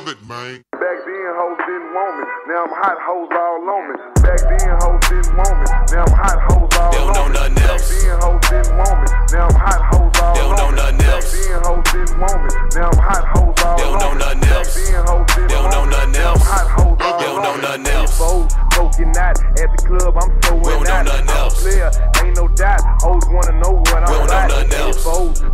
love it, man. Back then, hoes didn't want me. Now I'm hot hoes all on me. Back then, hoes didn't want me. Now I'm hot hoes all on me. They don't know nothing else. Back then, hoes didn't want me. Now I'm hot hoes all on me. They don't know nothing else. Back then, hoes didn't want me. Now I'm hot hoes all on me. They don't know nothing else. They don't know nothing else. They don't know nothing else. Poking out at the club, I'm so in. We don't know nothing else. Ain't no doubt. Hoes wanna know what I'm like.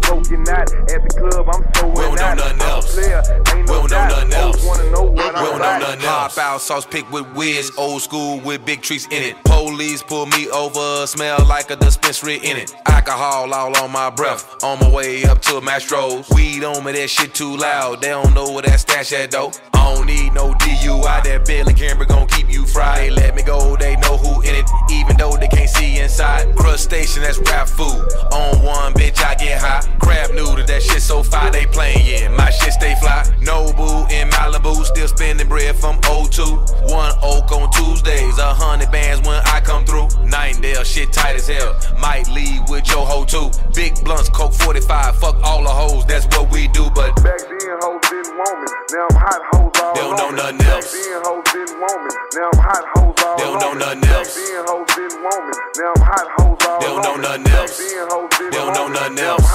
Poking out at the club, I'm so in. We don't know nothing else. Ain't no doubt. Hoes wanna know what I'm like. Pop out, sauce pick with whiz, old school with big treats in it. Police pull me over, smell like a dispensary in it. Alcohol all on my breath, on my way up to Mastro's. Weed on me, that shit too loud, they don't know where that stash at though. I don't need no DUI, that Bill and Camber gon' keep you fried. Let me go, they know who in it, even though they can't see inside. Crustacean, that's rap food, on one bitch I get high. Crab noodle, that shit so fire, they playin', my shit stay fly. Nobu in Malibu, still spending bread from O2. One oak on Tuesdays, 100 bands when I come through. Nightingale, shit tight as hell, might leave with your hoe too. Big blunts, coke 45, fuck all the hoes, that's what we do. But back then hoes didn't want me, now I'm hot hoes all on me. They don't know nothing else. Back then hoes didn't want me, now I'm hot hoes all on me. They don't know nothing else. Back then hoes didn't want me, now I'm hot hoes all on me. They don't know nothing else. They don't know nothing else.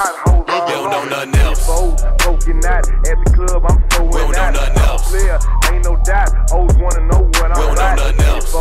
They don't know nothing else. Broken out at the club, I'm so in. We don't know nothing else. Ain't no doubt. Hoes wanna know what I'm like. We don't know nothing else.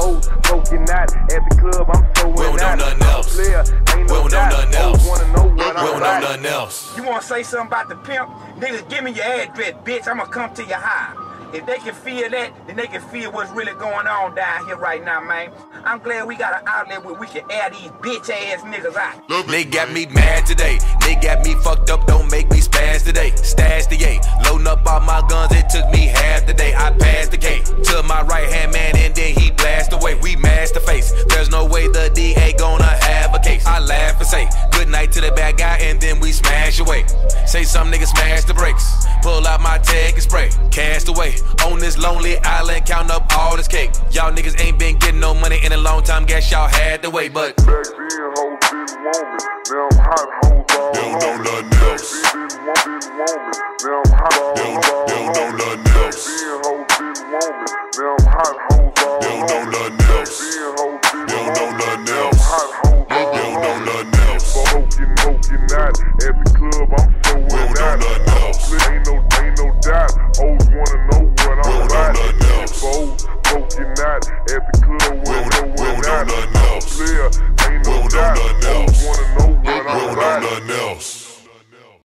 Broken out at the club, I'm so in. We don't know nothing else. Ain't no doubt. Hoes wanna know what I'm like. We don't know nothing else. You wanna say something about the pimp? Niggas, give me your address, bitch. I'ma come to your high. If they can feel that, then they can feel what's really going on down here right now, man. I'm glad we got an outlet where we can air these bitch-ass niggas out. They got me mad today. They got me fucked up, don't make me spaz today. Stash the A, loading up all my guns, it took me half the day. I passed the K to my right-hand man, and then he blast away. We masked the face. There's no way the DA gonna have a case. I laugh and say, good night to the bad guy, and then we smash away. Say some niggas smash the brakes. Pull out my tag and spray. Cast away. On this lonely island, counting up all this cake. Y'all niggas ain't been getting no money in a long time, guess y'all had to wait, but back then, hoes didn't want me, now I'm hot hoes all on me. They don't know nothing else. Back then, hoes didn't want me, now I'm hot all on me. They don't know nothing else. Back then, hoes didn't want me,